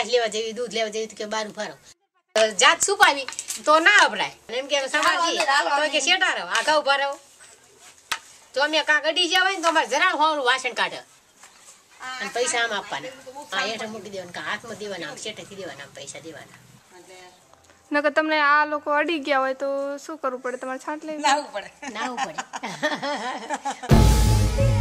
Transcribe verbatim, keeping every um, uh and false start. છાશ લેવા જેવી દૂધ લેવા જેવી કે બારું ફારો જાત સુપાવી તો ના અપરાય એમ કે સમાજી તો કે શેટા રહો આખા ઉભા રહો તો અમે કાં ગડી જાવ ને તો અમાર જરા હોરું વાસણ કાઢે અને પૈસા આમ આપવાના આ એઠે મૂકી દેવાના કે હાથમાં દેવાના આમ શેટેથી દેવાના આમ પૈસા દેવાના નકર તમને આ લોકો અડી ગયા હોય તો શું કરવું પડે તમારે છાંટ લેવી નાવું પડે નાવું પડે